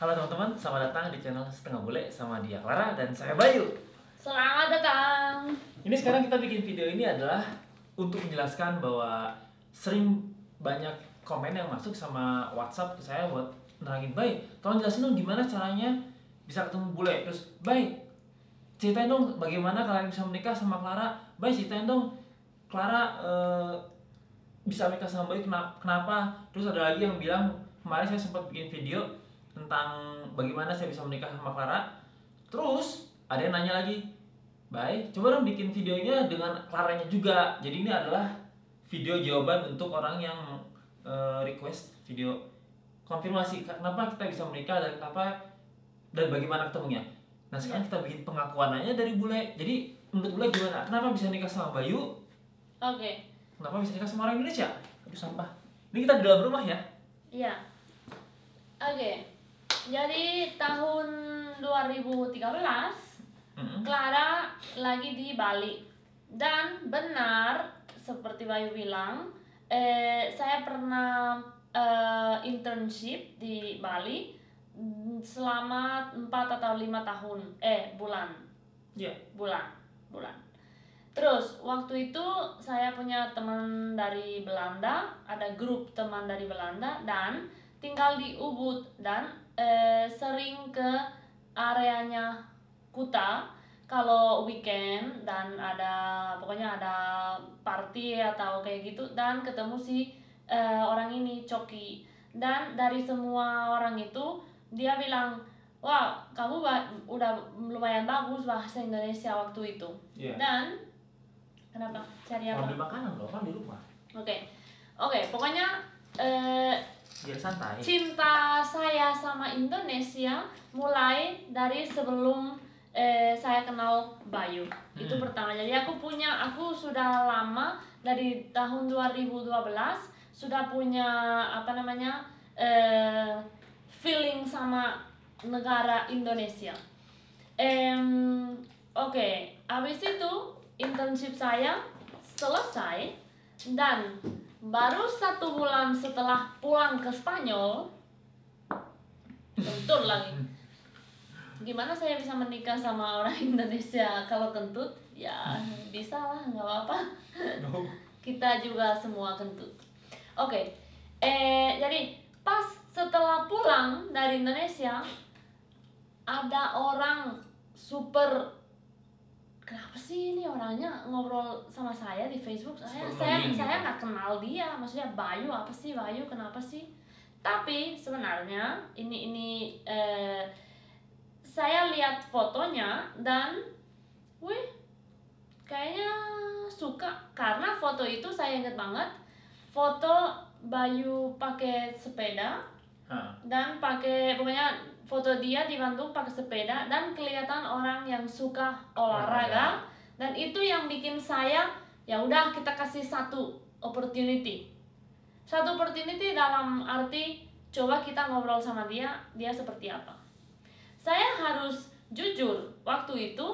Halo teman-teman, selamat datang di channel Setengah Bule sama dia Clara dan saya Bayu. Selamat datang. Ini sekarang kita bikin video ini adalah untuk menjelaskan bahwa sering banyak komen yang masuk sama WhatsApp ke saya buat nerangin, Bay, tolong jelasin dong gimana caranya bisa ketemu bule. Terus, Bay, ceritain dong bagaimana kalian bisa menikah sama Clara. Bay, ceritain dong Clara bisa menikah sama Bayu kenapa. Terus ada lagi yang bilang kemarin saya sempat bikin video tentang bagaimana saya bisa menikah sama Clara. Terus ada yang nanya lagi, Bay, coba dong bikin videonya dengan Claranya juga. Jadi ini adalah video jawaban untuk orang yang request video konfirmasi kenapa kita bisa menikah dan kenapa dan bagaimana ketemunya. Nah sekarang kita bikin pengakuannya dari bule. Jadi menurut bule gimana? Kenapa bisa nikah sama Bayu? Oke. Kenapa bisa nikah sama orang Indonesia? Aduh sampah. Ini kita di dalam rumah ya? Iya. Oke. Jadi tahun 2013 Clara lagi di Bali. Dan benar seperti Bayu bilang, saya pernah internship di Bali selama 4 atau 5 tahun, bulan. Terus waktu itu saya punya teman dari Belanda, ada grup teman dari Belanda dan tinggal di Ubud dan sering ke areanya Kuta kalau weekend dan ada pokoknya ada party atau kayak gitu dan ketemu si orang ini Coki. Dan dari semua orang itu dia bilang, wah kamu udah lumayan bagus bahasa Indonesia waktu itu. Yeah. Dan kenapa cari apa? Ambil makanan loh kan di rumah. Oke, pokoknya cinta saya sama Indonesia mulai dari sebelum saya kenal Bayu. Itu pertama. Jadi aku sudah lama dari tahun 2012 sudah punya apa namanya feeling sama negara Indonesia. Oke. Habis itu internship saya selesai dan baru 1 bulan setelah pulang ke Spanyol, kentut lagi. Gimana saya bisa menikah sama orang Indonesia kalau kentut? Ya bisa lah, nggak apa-apa. No. Kita juga semua kentut. Oke. Jadi pas setelah pulang dari Indonesia ada orang super. Kenapa sih ini orangnya ngobrol sama saya di Facebook? Saya nggak kenal dia, maksudnya Bayu apa sih Bayu? Kenapa sih? Tapi sebenarnya ini saya lihat fotonya dan, wih, kayaknya suka karena foto itu saya ingat banget foto Bayu pakai sepeda dan pakai pokoknya. Foto dia di Bandung pakai sepeda dan kelihatan orang yang suka olahraga dan itu yang bikin saya ya udah kita kasih satu opportunity dalam arti coba kita ngobrol sama dia seperti apa. Saya harus jujur waktu itu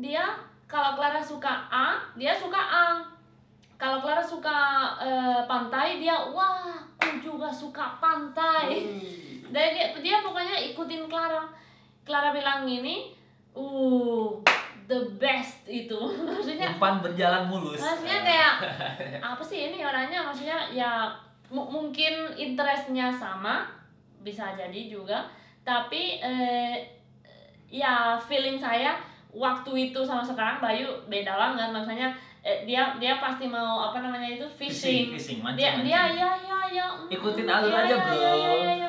dia kalau Clara suka A dia suka A, kalau Clara suka pantai dia wah aku juga suka pantai. Dia pokoknya ikutin Clara bilang gini, the best itu. Maksudnya umpan berjalan mulus. Maksudnya kayak apa sih ini orangnya, maksudnya ya mungkin interestnya sama, bisa jadi juga. Tapi ya feeling saya waktu itu sama sekarang Bayu beda banget. Maksudnya dia pasti mau apa namanya itu fishing. Mancing. Dia ikutin alur aja bro. Ya.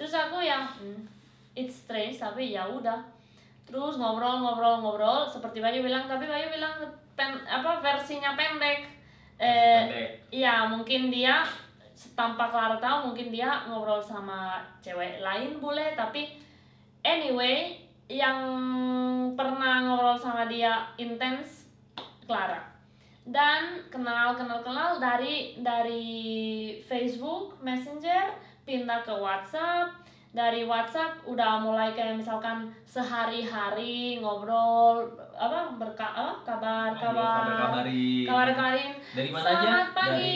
Terus aku yang it's strange tapi ya udah terus ngobrol seperti Bayu bilang, tapi Bayu bilang versinya pendek. Ya mungkin dia tanpa Clara tahu mungkin dia ngobrol sama cewek lain bule, tapi anyway yang pernah ngobrol sama dia intens Clara dan kenal dari Facebook Messenger pindah ke WhatsApp, dari WhatsApp udah mulai kayak misalkan sehari-hari ngobrol kabarin dari mana aja? Dari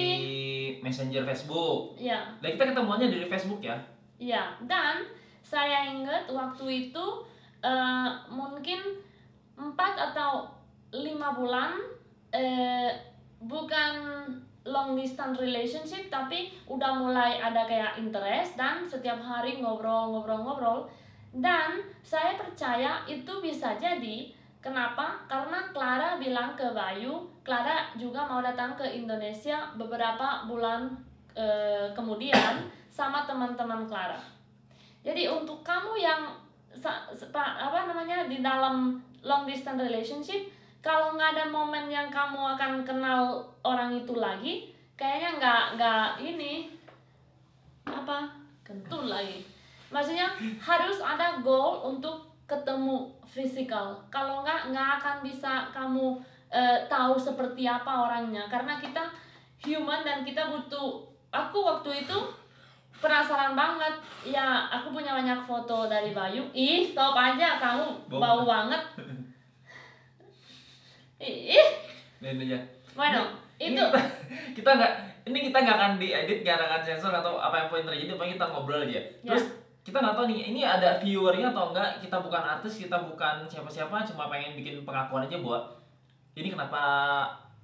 Messenger Facebook. Ya. Dan kita ketemuannya dari Facebook ya? Ya, dan Saya ingat waktu itu mungkin 4 atau 5 bulan, bukan long distance relationship, tapi udah mulai ada kayak interest dan setiap hari ngobrol. Dan saya percaya itu bisa jadi. Kenapa? Karena Clara bilang ke Bayu, Clara juga mau datang ke Indonesia beberapa bulan kemudian sama teman-teman Clara. Jadi untuk kamu yang di dalam long distance relationship, kalau nggak ada momen yang kamu akan kenal orang itu lagi, kayaknya kentut lagi. Maksudnya harus ada goal untuk ketemu fisikal, kalau nggak akan bisa kamu tahu seperti apa orangnya, karena kita human dan kita butuh. Aku waktu itu penasaran banget, ya aku punya banyak foto dari Bayu. Ih, stop aja, kamu bau banget. Ih, bueno, itu kita nggak akan diedit, nggak akan sensor atau apa yang poin terjadi, pokoknya kita ngobrol aja. Terus ya, kita nggak tahu nih, ini ada viewernya atau enggak. Kita bukan artis, kita bukan siapa-siapa, cuma pengen bikin pengakuan aja buat ini kenapa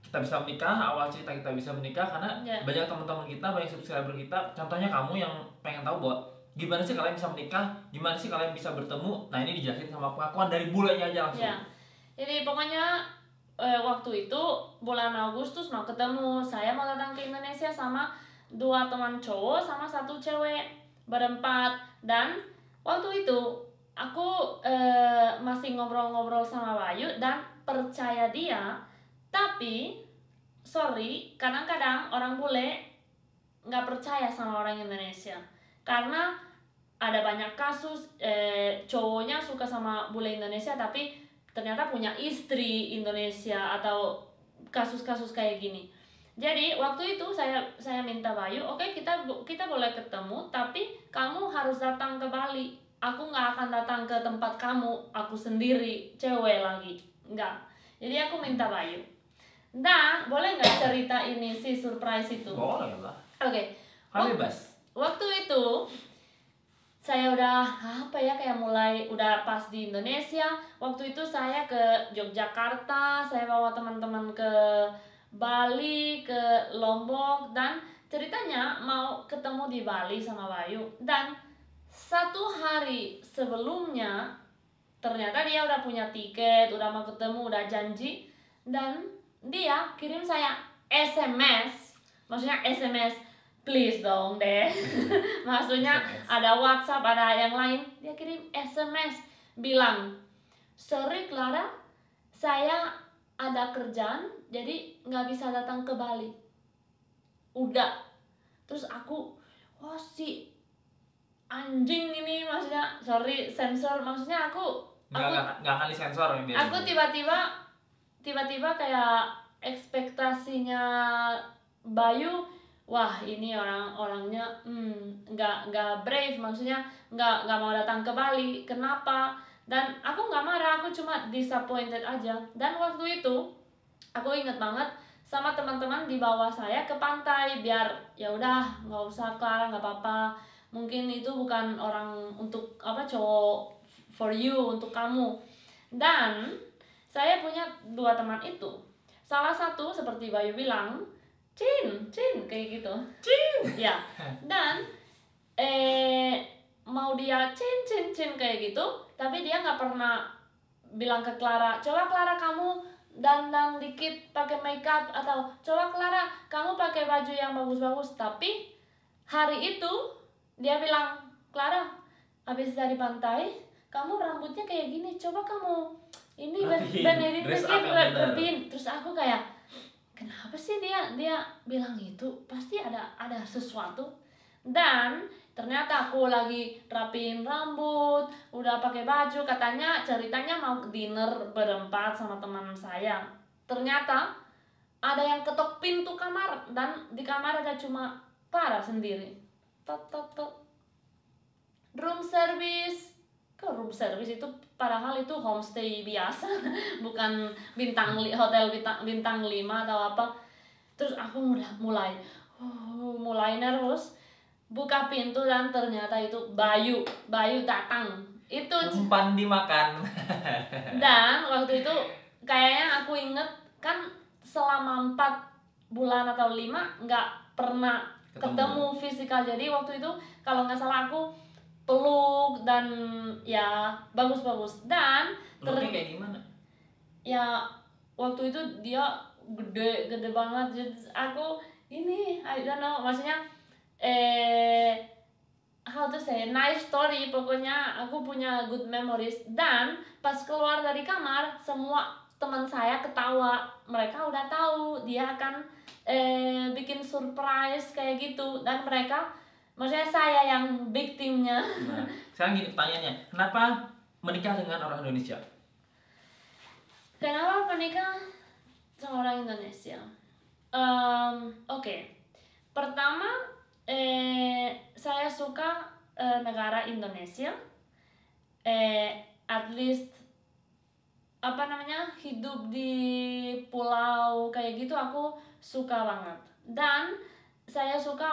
kita bisa menikah, awal cerita kita bisa menikah. Karena banyak teman-teman kita, banyak subscriber kita, contohnya kamu yang pengen tahu buat gimana sih kalian bisa menikah, gimana sih kalian bisa bertemu. Nah, ini dijelasin sama pengakuan dari bulannya aja langsung. Jadi pokoknya waktu itu bulan Agustus mau ketemu. Saya mau datang ke Indonesia sama 2 teman cowok sama 1 cewek, berempat. Dan waktu itu aku masih ngobrol-ngobrol sama Bayu dan percaya dia. Tapi sorry, kadang-kadang orang bule nggak percaya sama orang Indonesia, karena ada banyak kasus cowoknya suka sama bule Indonesia tapi ternyata punya istri Indonesia atau kasus-kasus kayak gini. Jadi waktu itu saya minta Bayu, oke, kita boleh ketemu, tapi kamu harus datang ke Bali. Aku nggak akan datang ke tempat kamu, aku sendiri, cewek lagi, nggak. Jadi aku minta Bayu. Nah, boleh nggak cerita ini si surprise itu? Boleh lah. Oke. Waktu itu saya udah mulai pas di Indonesia. Waktu itu saya ke Yogyakarta, saya bawa teman-teman ke Bali, ke Lombok, dan ceritanya mau ketemu di Bali sama Bayu. Dan 1 hari sebelumnya ternyata dia udah punya tiket, udah mau ketemu, udah janji, dan dia kirim saya SMS. Maksudnya SMS, please dong deh. Maksudnya SMS. Ada WhatsApp, ada yang lain. Dia kirim SMS bilang, sorry Clara, saya ada kerjaan, jadi nggak bisa datang ke Bali. Udah. Terus aku, oh si anjing ini, maksudnya, sorry sensor, maksudnya aku nggak akan disensor. Aku tiba-tiba kayak ekspektasinya Bayu, wah ini orangnya nggak brave, maksudnya nggak mau datang ke Bali. Kenapa? Dan aku nggak marah, aku cuma disappointed aja. Dan waktu itu aku inget banget sama teman-teman di bawah saya ke pantai, biar ya udah nggak usah Clara, nggak apa-apa, mungkin itu bukan orang untuk cowok for you, untuk kamu. Dan saya punya 2 teman itu, salah satu seperti Bayu bilang Cin kayak gitu, Cin ya. Dan mau dia Cin kayak gitu, tapi dia nggak pernah bilang ke Clara, coba Clara kamu dandan dikit pakai makeup, atau coba Clara kamu pakai baju yang bagus-bagus. Tapi hari itu dia bilang, Clara habis dari pantai kamu rambutnya kayak gini, coba kamu ini benerin dikit. Terus aku kayak, kenapa sih dia bilang itu, pasti ada sesuatu. Dan ternyata aku lagi rapiin rambut, udah pakai baju, katanya ceritanya mau dinner berempat sama teman saya. Ternyata ada yang ketok pintu kamar, dan di kamar ada cuma Clara sendiri. Tok. Room service. Kok room service itu? Padahal itu homestay biasa, bukan hotel bintang 5 atau apa. Terus aku mulai nervous. buka pintu dan ternyata itu Bayu. Bayu datang. Itu umpan dimakan. Dan waktu itu kayaknya aku inget kan selama 4 bulan atau 5 nggak pernah ketemu fisikal. Jadi waktu itu kalau nggak salah aku peluk dan ya bagus-bagus. Dan peluknya kayak gimana? Ya waktu itu dia gede banget. Jadi aku ini I don't know, maksudnya how to say, nice story. Pokoknya aku punya good memories. Dan pas keluar dari kamar semua teman saya ketawa, mereka udah tahu dia akan bikin surprise kayak gitu. Dan mereka, maksudnya saya yang victimnya. Nah, sekarang gini pertanyaannya, kenapa menikah dengan orang Indonesia? Kenapa menikah sama orang Indonesia? Oke. Pertama, saya suka negara Indonesia. At least apa namanya, hidup di pulau kayak gitu aku suka banget. Dan saya suka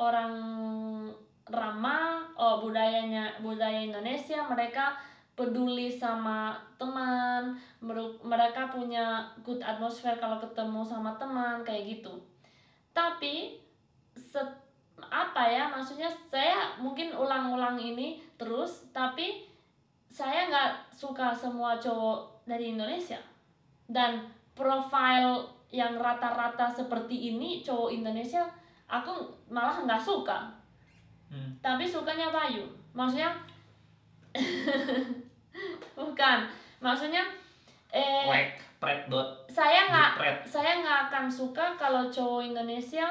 orang ramah, budaya Indonesia. Mereka peduli sama teman, mereka punya good atmosphere kalau ketemu sama teman kayak gitu. Tapi maksudnya saya mungkin ulang-ulang ini terus, tapi saya nggak suka semua cowok dari Indonesia. Dan profil yang rata-rata seperti ini cowok Indonesia aku malah nggak suka. Tapi sukanya Bayu. Maksudnya bukan, maksudnya saya nggak akan suka kalau cowok Indonesia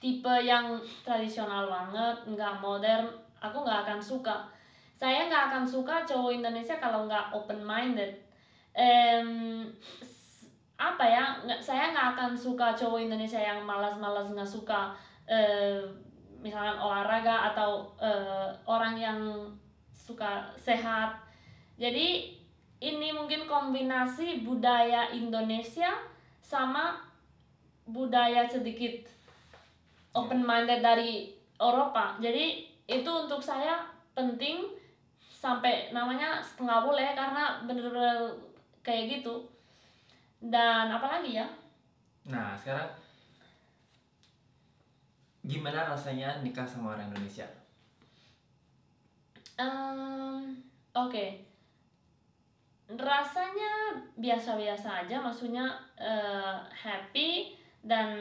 tipe yang tradisional banget, nggak modern. Aku nggak akan suka. Saya nggak akan suka cowok Indonesia kalau nggak open minded. Saya nggak akan suka cowok Indonesia yang malas-malas, nggak suka misalkan olahraga atau orang yang suka sehat. Jadi ini mungkin kombinasi budaya Indonesia sama budaya sedikit open minded dari Eropa. Jadi itu untuk saya penting. Sampai namanya setengah boleh, karena bener-bener kayak gitu. Dan apalagi ya? Nah sekarang gimana rasanya nikah sama orang Indonesia? Oke. Rasanya biasa-biasa aja, maksudnya happy. Dan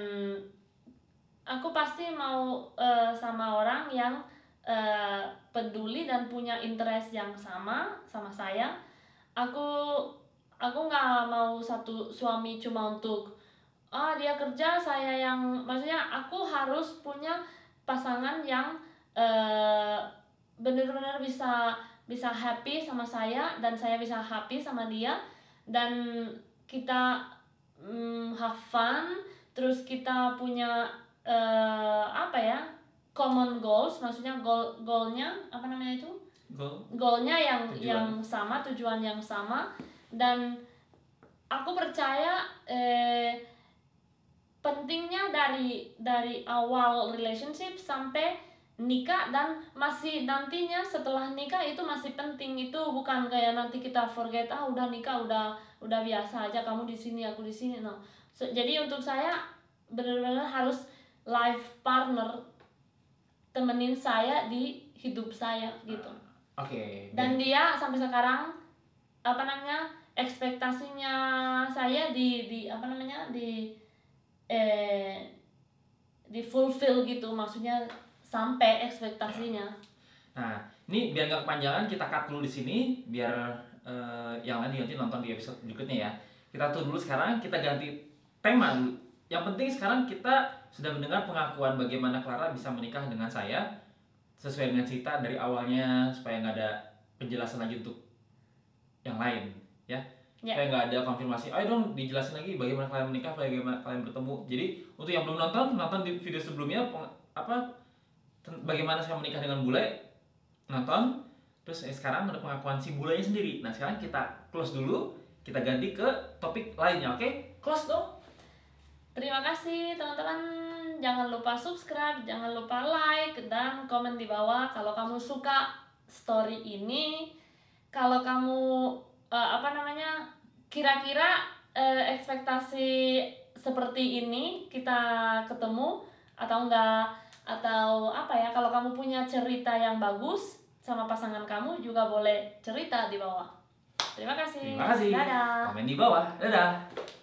aku pasti mau sama orang yang peduli dan punya interest yang sama saya. Aku nggak mau satu suami cuma untuk dia kerja, saya yang, maksudnya aku harus punya pasangan yang benar-benar bisa happy sama saya, dan saya bisa happy sama dia, dan kita have fun. Terus kita punya common goals, maksudnya goalnya apa namanya itu? Goalnya yang sama, tujuan yang sama. Dan aku percaya pentingnya dari awal relationship sampai nikah, dan masih nantinya setelah nikah itu masih penting. Itu bukan kayak nanti kita forget, udah nikah udah biasa aja, kamu di sini aku di sini. No. So, jadi untuk saya benar-benar harus life partner, temenin saya di hidup saya gitu. Oke. Dan dia sampai sekarang ekspektasinya saya di fulfill gitu, maksudnya sampai ekspektasinya. Nah, ini biar nggak kepanjangan kita cut dulu di sini, biar yang lain nanti nonton di episode berikutnya ya. Kita tuh dulu sekarang kita ganti tema dulu. Yang penting sekarang kita sudah mendengar pengakuan bagaimana Clara bisa menikah dengan saya sesuai dengan cerita dari awalnya, supaya nggak ada penjelasan lagi untuk yang lain ya, supaya nggak ada konfirmasi ayo dong dijelasin lagi bagaimana kalian menikah, bagaimana kalian bertemu. Jadi untuk yang belum nonton di video sebelumnya bagaimana saya menikah dengan bule, nonton. Terus sekarang ada pengakuan si bulenya sendiri. Nah sekarang kita close dulu, kita ganti ke topik lainnya. Oke, close dong. Terima kasih teman-teman jangan lupa subscribe, jangan lupa like, dan komen di bawah kalau kamu suka story ini. Kalau kamu kira-kira ekspektasi seperti ini kita ketemu atau enggak, atau apa ya, kalau kamu punya cerita yang bagus sama pasangan kamu juga boleh cerita di bawah. Terima kasih. Dadah. Komen di bawah. Dadah.